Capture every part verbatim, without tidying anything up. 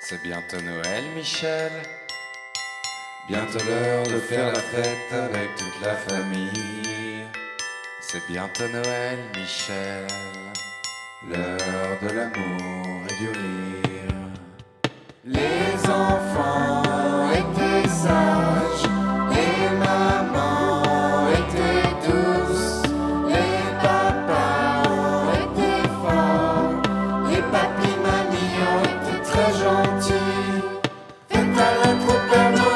C'est bientôt Noël, Michel. Bientôt l'heure de faire la fête avec toute la famille. C'est bientôt Noël, Michel. L'heure de l'amour et du rire. Les enfants étaient sages, les mamans étaient douces, les papas étaient forts, les papis mamies ont été très gentils. Faites à notre Père Noël,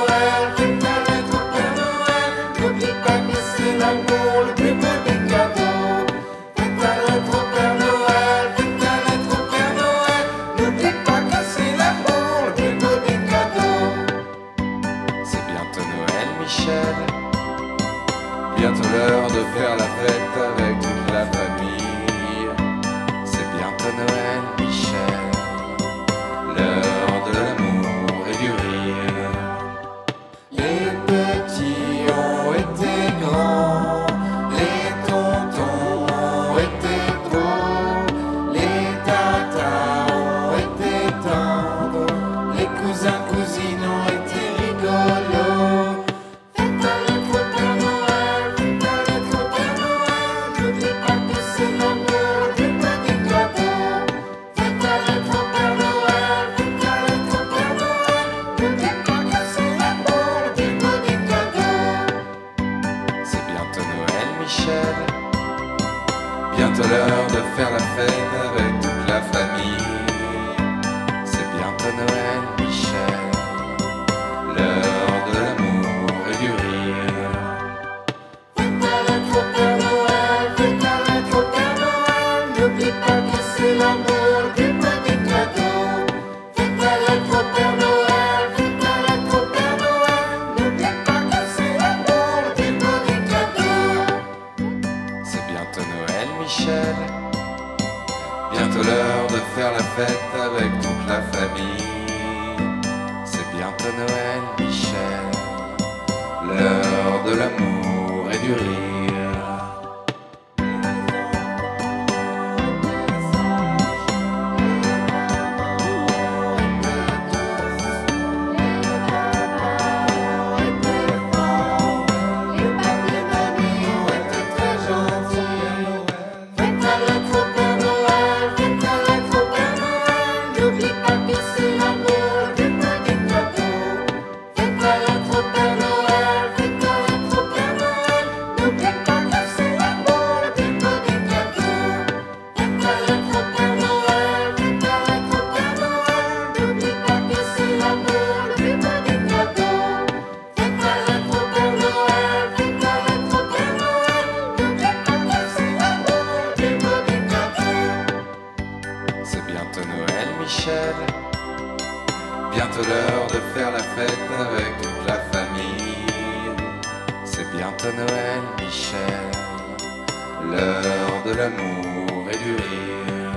faites à notre Père Noël, n'oublie pas que c'est l'amour le plus beau des cadeaux. Faites à notre Père Noël, faites à notre Père Noël, n'oublie pas que c'est l'amour le plus beau des cadeaux. C'est bientôt Noël, Michel. Bientôt l'heure de faire la fête avec toute la famille. C'est bientôt Noël, Michel. Bientôt l'heure de faire la fête avec toute la famille. C'est bientôt Noël, Michel. L'heure de l'amour et du rire. Faites à notre Père Noël, faites à notre Père Noël, n'oublie pas que c'est l'amour du beau des cadeaux. Faites à notre Père Noël, faites à notre Père Noël, n'oublie pas que c'est l'amour du beau des cadeaux. C'est bientôt Noël, Michel. Bientôt l'heure de faire la fête avec toute la famille. C'est bientôt Noël, Michel. L'heure de l'amour et du rire. Michel. Bientôt l'heure de faire la fête avec toute la famille. C'est bientôt Noël, Michel. L'heure de l'amour et du rire.